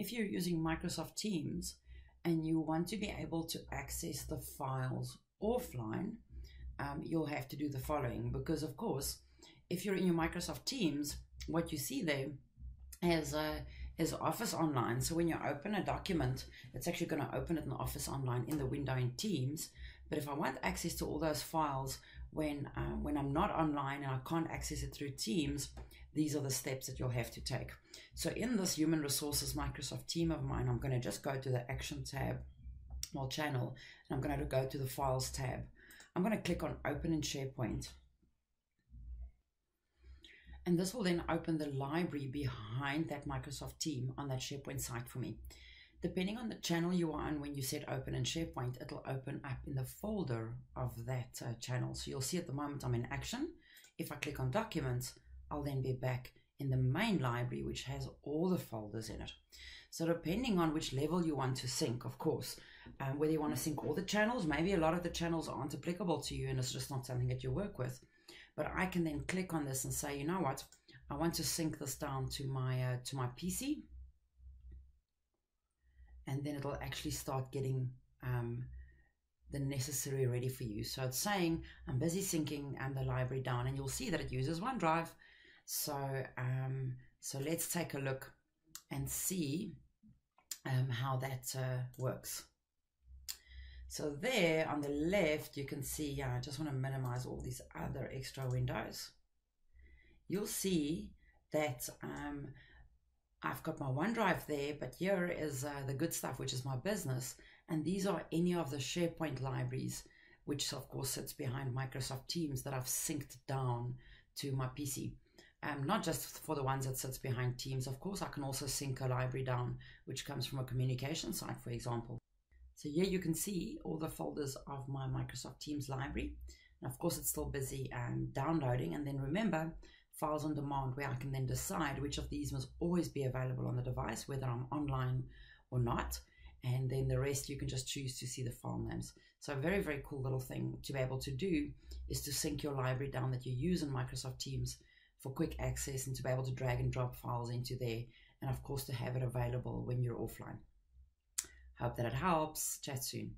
if you're using Microsoft Teams and you want to be able to access the files offline, you'll have to do the following, because of course, if you're in your Microsoft Teams, what you see there is Office Online. So when you open a document, it's actually going to open it in Office Online in the window in Teams. But if I want access to all those files when I'm not online and I can't access it through Teams, these are the steps that you'll have to take. So in this Human Resources Microsoft team of mine, I'm going to just go to the Action tab, or Channel, and I'm going to go to the Files tab. I'm going to click on Open in SharePoint. And this will then open the library behind that Microsoft team on that SharePoint site for me. Depending on the channel you are on when you set Open in SharePoint, it'll open up in the folder of that channel. So you'll see at the moment I'm in Action. If I click on Documents, I'll then be back in the main library, which has all the folders in it. So depending on which level you want to sync, of course, whether you want to sync all the channels, maybe a lot of the channels aren't applicable to you and it's just not something that you work with. But I can then click on this and say, you know what, I want to sync this down to my PC. And then it'll actually start getting the necessary ready for you. So it's saying I'm busy syncing the library down, and you'll see that it uses OneDrive. So, so let's take a look and see how that works. So there on the left, you can see, yeah, I just want to minimize all these other extra windows. You'll see that I've got my OneDrive there, but here is the good stuff, which is my business. And these are any of the SharePoint libraries, which of course sits behind Microsoft Teams that I've synced down to my PC. Not just for the ones that sits behind Teams, of course, I can also sync a library down, which comes from a communication site, for example. So here you can see all the folders of my Microsoft Teams library. And of course, it's still busy downloading. And then remember, Files on Demand, where I can then decide which of these must always be available on the device, whether I'm online or not. And then the rest, you can just choose to see the file names. So a very, very cool little thing to be able to do is to sync your library down that you use in Microsoft Teams for quick access, and to be able to drag and drop files into there. And of course, to have it available when you're offline. Hope that it helps. Chat soon.